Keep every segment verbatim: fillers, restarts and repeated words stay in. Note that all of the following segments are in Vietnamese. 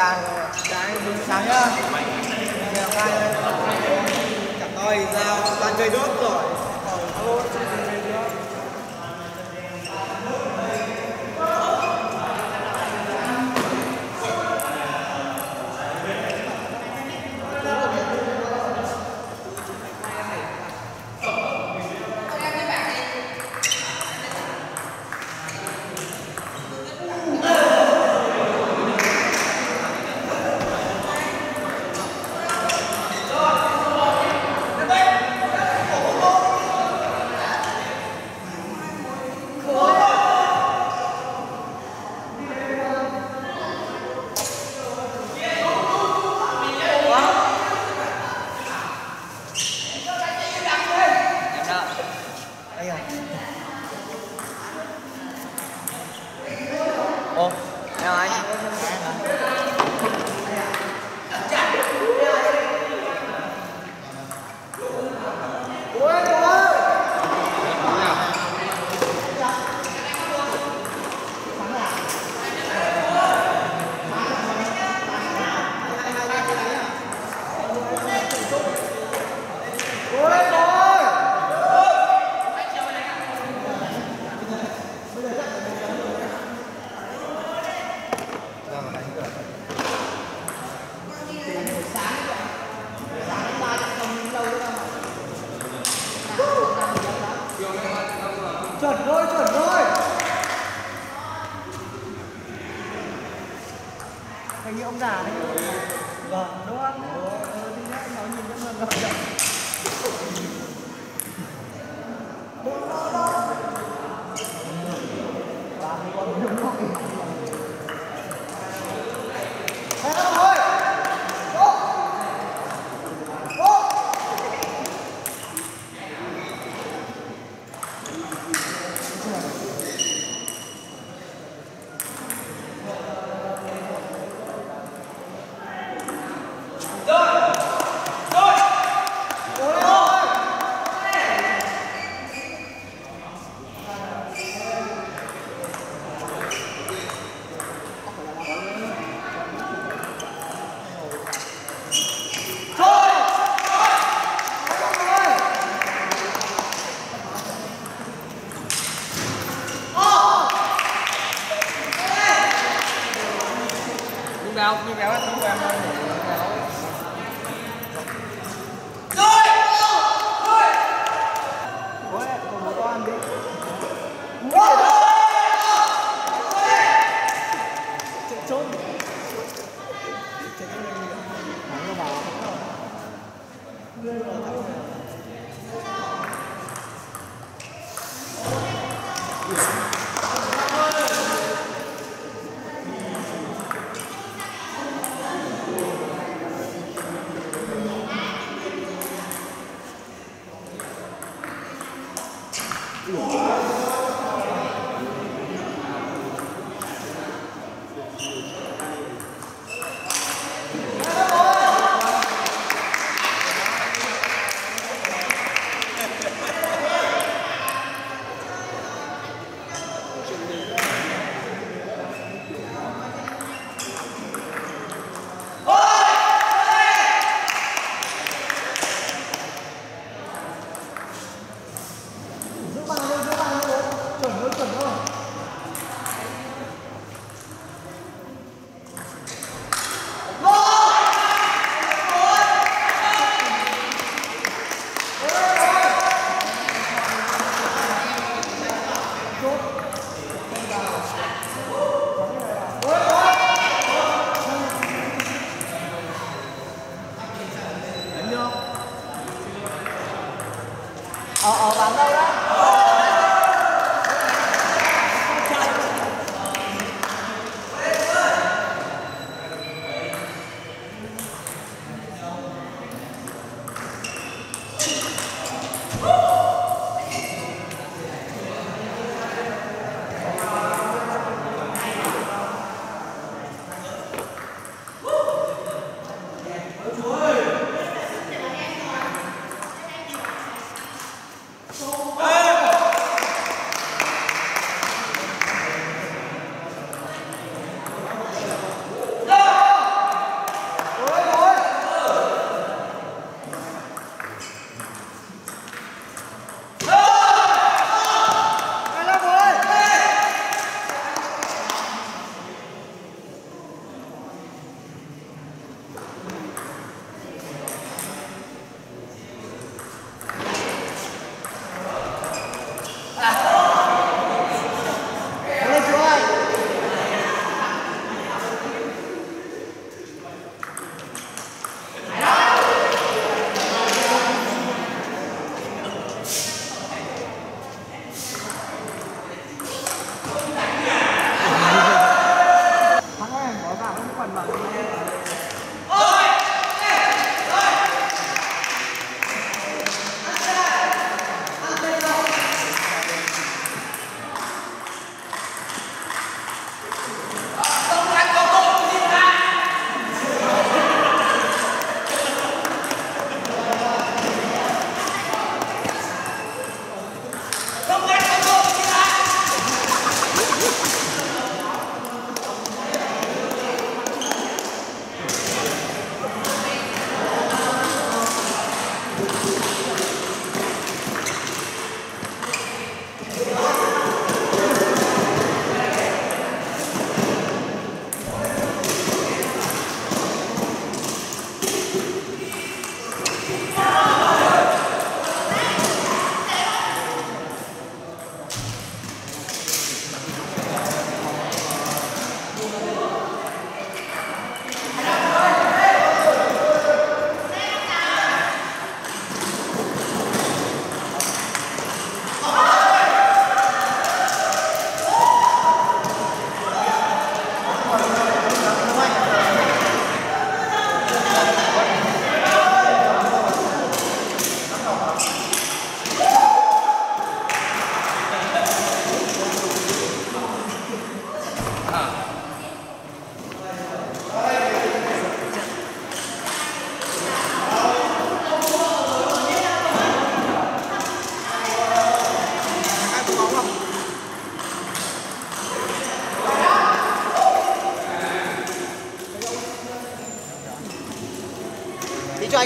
cả cái buổi sáng nhá. Chẳng coi ra toàn chơi đốt rồi. Thank you.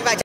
anh vài